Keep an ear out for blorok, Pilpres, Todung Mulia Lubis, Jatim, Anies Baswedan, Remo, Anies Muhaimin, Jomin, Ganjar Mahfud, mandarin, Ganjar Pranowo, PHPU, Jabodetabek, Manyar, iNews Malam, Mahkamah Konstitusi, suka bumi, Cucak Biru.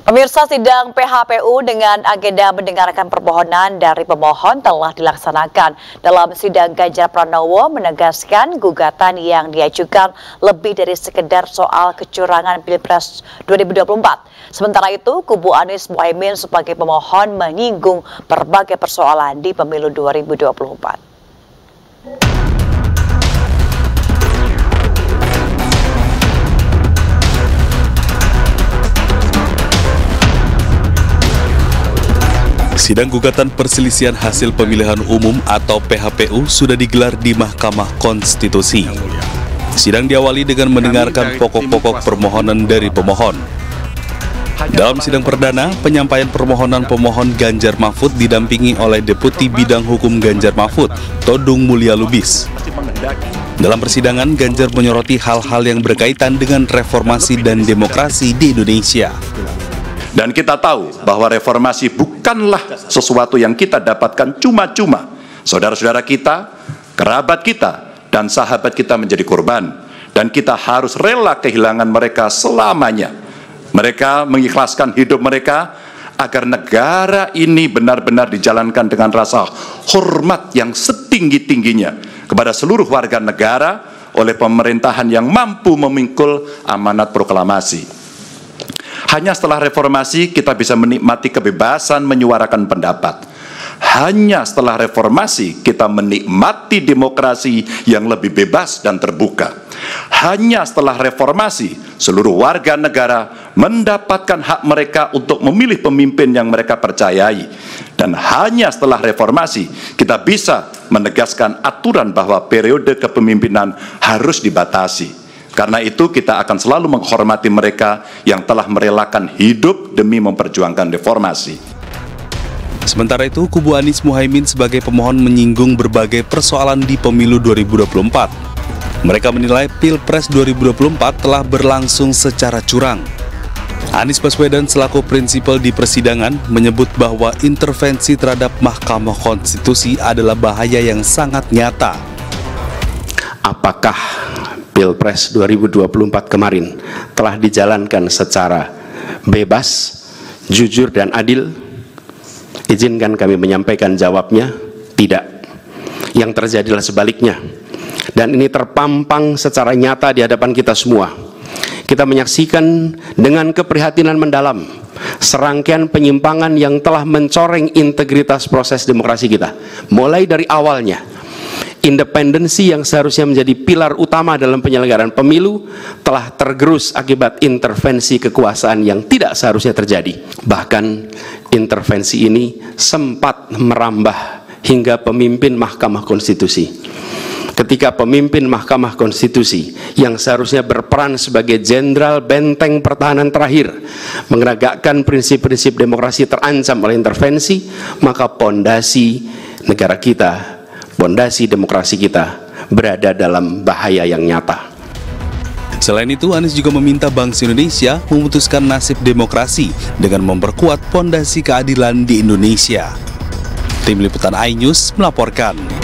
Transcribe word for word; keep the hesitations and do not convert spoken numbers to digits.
Pemirsa, sidang P H P U dengan agenda mendengarkan permohonan dari pemohon telah dilaksanakan. Dalam sidang, Ganjar Pranowo menegaskan gugatan yang diajukan lebih dari sekedar soal kecurangan Pilpres dua ribu dua puluh empat. Sementara itu, kubu Anies Muhaimin sebagai pemohon menyinggung berbagai persoalan di pemilu dua ribu dua puluh empat. Sidang gugatan perselisihan hasil pemilihan umum atau P H P U sudah digelar di Mahkamah Konstitusi. Sidang diawali dengan mendengarkan pokok-pokok permohonan dari pemohon. Dalam sidang perdana, penyampaian permohonan pemohon Ganjar Mahfud didampingi oleh Deputi Bidang Hukum Ganjar Mahfud, Todung Mulia Lubis. Dalam persidangan, Ganjar menyoroti hal-hal yang berkaitan dengan reformasi dan demokrasi di Indonesia. Dan kita tahu bahwa reformasi bukanlah sesuatu yang kita dapatkan cuma-cuma. Saudara-saudara kita, kerabat kita, dan sahabat kita menjadi korban. Dan kita harus rela kehilangan mereka selamanya. Mereka mengikhlaskan hidup mereka agar negara ini benar-benar dijalankan dengan rasa hormat yang setinggi-tingginya kepada seluruh warga negara oleh pemerintahan yang mampu memikul amanat proklamasi. Hanya setelah reformasi kita bisa menikmati kebebasan menyuarakan pendapat. Hanya setelah reformasi kita menikmati demokrasi yang lebih bebas dan terbuka. Hanya setelah reformasi seluruh warga negara mendapatkan hak mereka untuk memilih pemimpin yang mereka percayai. Dan hanya setelah reformasi kita bisa menegaskan aturan bahwa periode kepemimpinan harus dibatasi. Karena itu kita akan selalu menghormati mereka yang telah merelakan hidup demi memperjuangkan reformasi. Sementara itu, kubu Anies Muhaimin sebagai pemohon menyinggung berbagai persoalan di pemilu dua ribu dua puluh empat. Mereka menilai Pilpres dua ribu dua puluh empat telah berlangsung secara curang. Anies Baswedan selaku prinsipal di persidangan menyebut bahwa intervensi terhadap Mahkamah Konstitusi adalah bahaya yang sangat nyata. Apakah Pilpres dua ribu dua puluh empat kemarin telah dijalankan secara bebas, jujur, dan adil? Izinkan kami menyampaikan jawabnya, tidak. Yang terjadilah sebaliknya. Dan ini terpampang secara nyata di hadapan kita semua. Kita menyaksikan dengan keprihatinan mendalam serangkaian penyimpangan yang telah mencoreng integritas proses demokrasi kita. Mulai dari awalnya, independensi yang seharusnya menjadi pilar utama dalam penyelenggaraan pemilu telah tergerus akibat intervensi kekuasaan yang tidak seharusnya terjadi. Bahkan intervensi ini sempat merambah hingga pemimpin Mahkamah Konstitusi. Ketika pemimpin Mahkamah Konstitusi yang seharusnya berperan sebagai jenderal benteng pertahanan terakhir menegakkan prinsip-prinsip demokrasi terancam oleh intervensi, maka pondasi negara kita, fondasi demokrasi kita berada dalam bahaya yang nyata. Selain itu, Anies juga meminta bangsa Indonesia memutuskan nasib demokrasi dengan memperkuat fondasi keadilan di Indonesia. Tim Liputan iNews melaporkan.